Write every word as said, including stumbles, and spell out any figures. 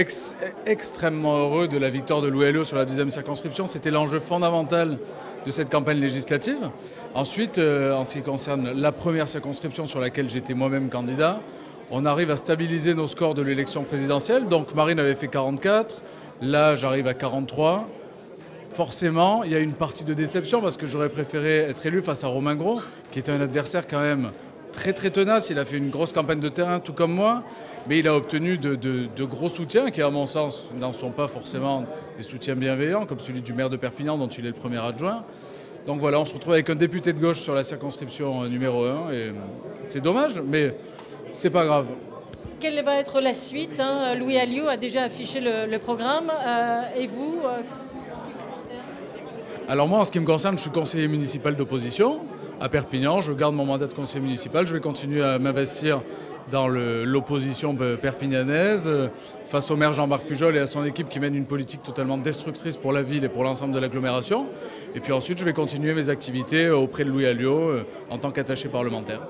Ex extrêmement heureux de la victoire de Louis Aliot sur la deuxième circonscription. C'était l'enjeu fondamental de cette campagne législative. Ensuite, euh, en ce qui concerne la première circonscription sur laquelle j'étais moi-même candidat, on arrive à stabiliser nos scores de l'élection présidentielle. Donc Marine avait fait quarante-quatre, là j'arrive à quarante-trois. Forcément, il y a une partie de déception parce que j'aurais préféré être élu face à Romain Gros, qui est un adversaire quand même très très tenace. Il a fait une grosse campagne de terrain tout comme moi, mais il a obtenu de, de, de gros soutiens qui à mon sens n'en sont pas forcément des soutiens bienveillants comme celui du maire de Perpignan dont il est le premier adjoint. Donc voilà, on se retrouve avec un député de gauche sur la circonscription numéro un et c'est dommage, mais c'est pas grave. Quelle va être la suite, hein? Louis Aliot a déjà affiché le, le programme euh, et vous euh, qu'est-ce qui vous concerne? Alors moi en ce qui me concerne, je suis conseiller municipal d'opposition à Perpignan, je garde mon mandat de conseiller municipal, je vais continuer à m'investir dans l'opposition perpignanaise face au maire Jean-Marc Pujol et à son équipe qui mène une politique totalement destructrice pour la ville et pour l'ensemble de l'agglomération. Et puis ensuite, je vais continuer mes activités auprès de Louis Aliot en tant qu'attaché parlementaire.